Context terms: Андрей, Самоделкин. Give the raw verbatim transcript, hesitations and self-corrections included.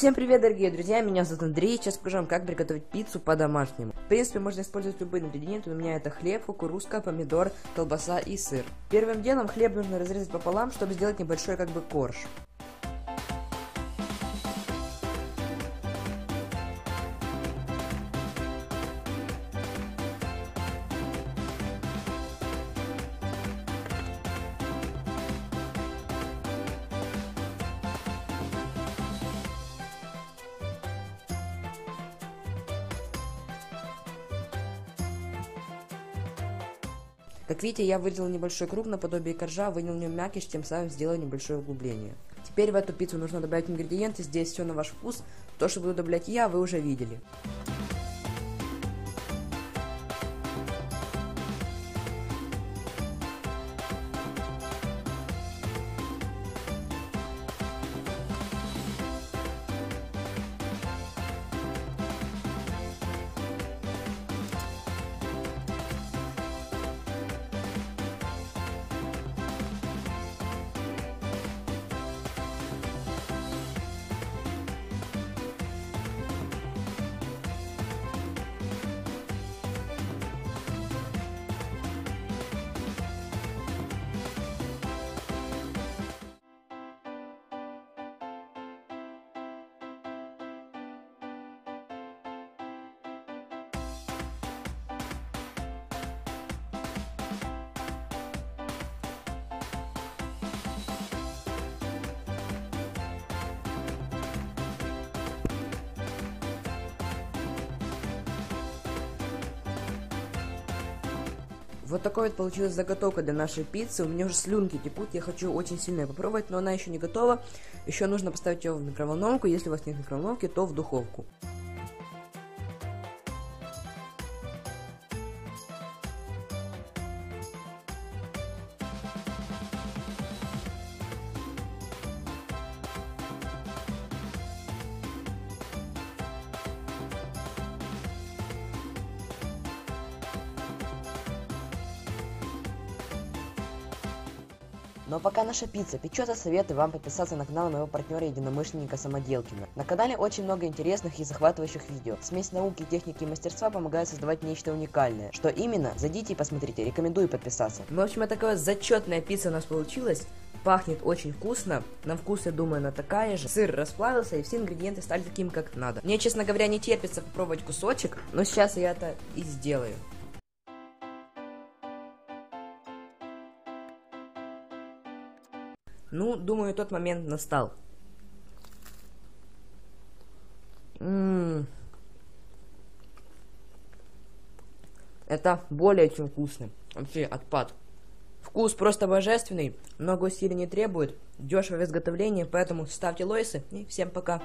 Всем привет, дорогие друзья, меня зовут Андрей, сейчас покажу вам, как приготовить пиццу по-домашнему. В принципе, можно использовать любые ингредиенты, у меня это хлеб, кукурузка, помидор, колбаса и сыр. Первым делом хлеб нужно разрезать пополам, чтобы сделать небольшой как бы корж. Как видите, я выделил небольшой круг наподобие коржа, вынял в нем мякиш, тем самым сделал небольшое углубление. Теперь в эту пиццу нужно добавить ингредиенты, здесь все на ваш вкус. То, что буду добавлять я, вы уже видели. Вот такой вот получилась заготовка для нашей пиццы. У меня уже слюнки текут, я хочу очень сильно ее попробовать, но она еще не готова. Еще нужно поставить ее в микроволновку, если у вас нет микроволновки, то в духовку. Но пока наша пицца печется, советую вам подписаться на канал моего партнера-единомышленника Самоделкина. На канале очень много интересных и захватывающих видео. Смесь науки, техники и мастерства помогает создавать нечто уникальное. Что именно? Зайдите и посмотрите, рекомендую подписаться. Ну, в общем, такая вот зачетная пицца у нас получилась. Пахнет очень вкусно, на вкус, я думаю, она такая же. Сыр расплавился и все ингредиенты стали таким, как надо. Мне, честно говоря, не терпится попробовать кусочек, но сейчас я это и сделаю. Ну, думаю, тот момент настал. М-м-м. Это более чем вкусно. Вообще, отпад. Вкус просто божественный. Много усилий не требует. Дешево в изготовлении, поэтому ставьте лайки и всем пока.